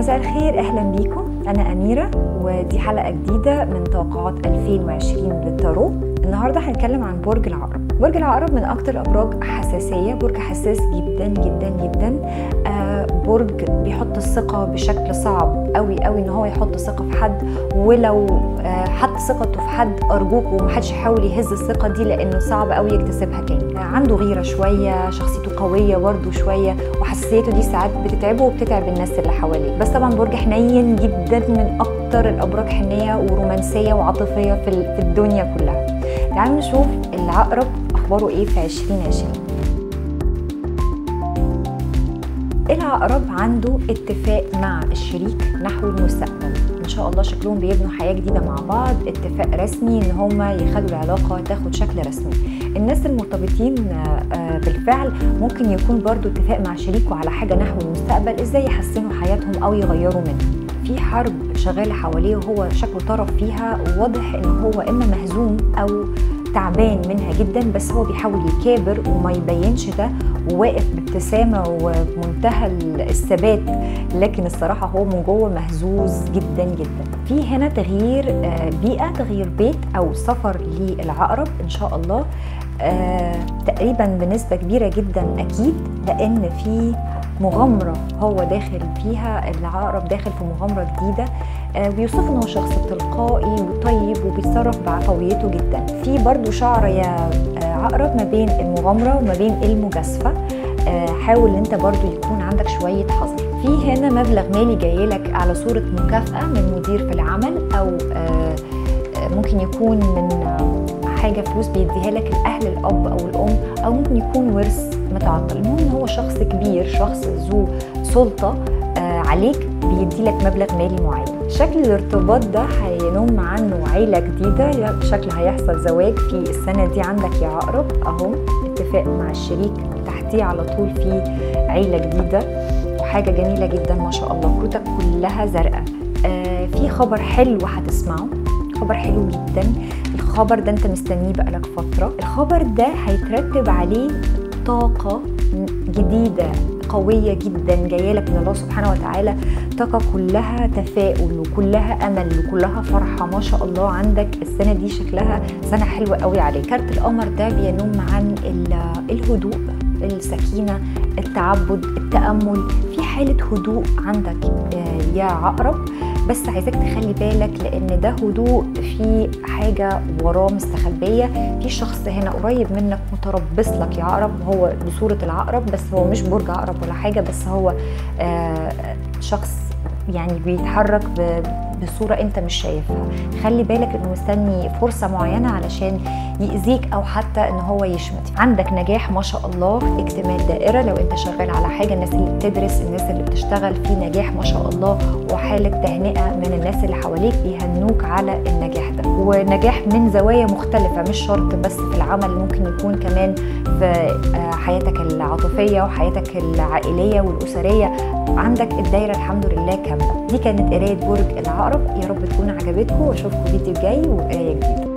مساء الخير، أهلا بيكم. أنا أميرة ودي حلقة جديدة من توقعات 2020 للتارو. النهاردة هنتكلم عن برج العقرب. برج العقرب من أكتر الأبراج حساسية، برج حساس جدا جدا جدا، برج بيحط الثقة بشكل صعب قوي قوي، إن هو يحط ثقة في حد، ولو حط ثقته في حد أرجوكوا ومحدش يحاول يهز الثقة دي لأنه صعب قوي يكتسبها تاني. عنده غيرة شوية، شخصيته قوية برضه شوية، وحساسيته دي ساعات بتتعبه وبتتعب الناس اللي حواليه. بس طبعا برج حنين جدا، من أكتر الأبراج حنية ورومانسية وعاطفية في الدنيا كلها. تعالوا نشوف العقرب أخباره إيه في 2020. العقرب عنده اتفاق مع الشريك نحو المستقبل، ان شاء الله شكلهم بيبنوا حياه جديده مع بعض، اتفاق رسمي ان هما يخلوا العلاقه تاخد شكل رسمي. الناس المرتبطين بالفعل ممكن يكون برضو اتفاق مع شريكه على حاجه نحو المستقبل، ازاي يحسنوا حياتهم او يغيروا منها. في حرب شغاله حواليه وهو شكله طرف فيها، وواضح ان هو اما مهزوم او تعبان منها جدا، بس هو بيحاول يكابر وما يبينش ده، وواقف بابتسامه ومنتهى الثبات، لكن الصراحه هو من جوه مهزوز جدا جدا. في هنا تغيير بيئه، تغيير بيت او سفر للعقرب ان شاء الله، تقريبا بنسبه كبيره جدا اكيد، لان في مغامره هو داخل فيها. العقرب داخل في مغامره جديده، بيوصف ان هو شخص تلقائي وطيب وبيتصرف بعفويته جدا. في برضو شعر يا عقرب ما بين المغامره وما بين المجازفه، حاول انت برضو يكون عندك شويه حذر. في هنا مبلغ مالي جايلك على صوره مكافاه من مدير في العمل، او ممكن يكون من حاجه فلوس بيديها لك الاهل، الاب او الام، او ممكن يكون ورث متعطل. المهم ان هو شخص كبير، شخص ذو سلطه عليك، بيدي لك مبلغ مالي معين. شكل الارتباط ده هينم عنه عيله جديده، شكل هيحصل زواج في السنه دي عندك يا عقرب، اهو اتفاق مع الشريك تحتيه على طول في عيله جديده، وحاجه جميله جدا ما شاء الله، كروتك كلها زرقاء. في خبر حلو هتسمعه، خبر حلو جدا، الخبر ده انت مستنيه بقالك فتره. الخبر ده هيترتب عليه طاقه جديده قويه جدا جايلك من الله سبحانه وتعالى، طاقه كلها تفاؤل وكلها امل وكلها فرحه ما شاء الله. عندك السنه دي شكلها سنه حلوه قوي عليك. كارت القمر ده بينم عن الهدوء، السكينه، التعبد، التامل، في حاله هدوء عندك يا عقرب، بس عايزاك تخلي بالك لان ده هدوء في حاجه وراه مستخبيه، في شخص هنا قريب منك متربص لك يا عقرب، هو بصوره العقرب بس هو مش برج عقرب ولا حاجه، بس هو شخص يعني بيتحرك بصوره انت مش شايفها. خلي بالك انه مستني فرصه معينه علشان يأذيك او حتى ان هو يشمت. عندك نجاح ما شاء الله، اكتمال دائره لو انت شغال على حاجه، الناس اللي بتدرس، الناس اللي بتشتغل، في نجاح ما شاء الله، وحاله تهنئه من الناس اللي حواليك بيهنوك على النجاح ده، ونجاح من زوايا مختلفه، مش شرط بس في العمل، ممكن يكون كمان في حياتك العاطفيه وحياتك العائليه والاسريه. عندك الدايره الحمد لله كامله. دي كانت قرايه برج العقرب، يا رب تكون عجبتكم، واشوفكم فيديو جاي وقرايه جديده.